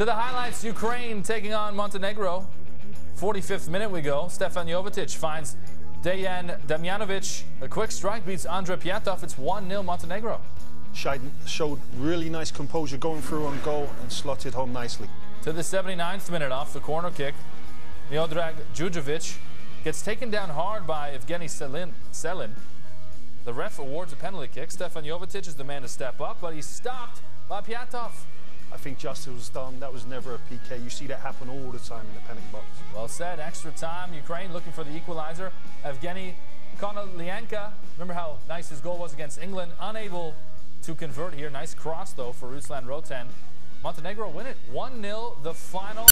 To the highlights, Ukraine taking on Montenegro. 45th minute we go. Stefan Jovetic finds Dejan Damjanovic. A quick strike beats Andrei Piatov. It's 1-0 Montenegro. Sheiden showed really nice composure going through on goal and slotted home nicely. To the 79th minute off the corner kick, Miodrag Jujovic gets taken down hard by Evgeny Selin. The ref awards a penalty kick. Stefan Jovetic is the man to step up, but he's stopped by Piatov. I think justice was done. That was never a PK. You see that happen all the time in the penalty box. Well said. Extra time. Ukraine looking for the equalizer. Evgeny Konolienka. Remember how nice his goal was against England. Unable to convert here. Nice cross, though, for Ruslan Rotan. Montenegro win it 1-0, the final.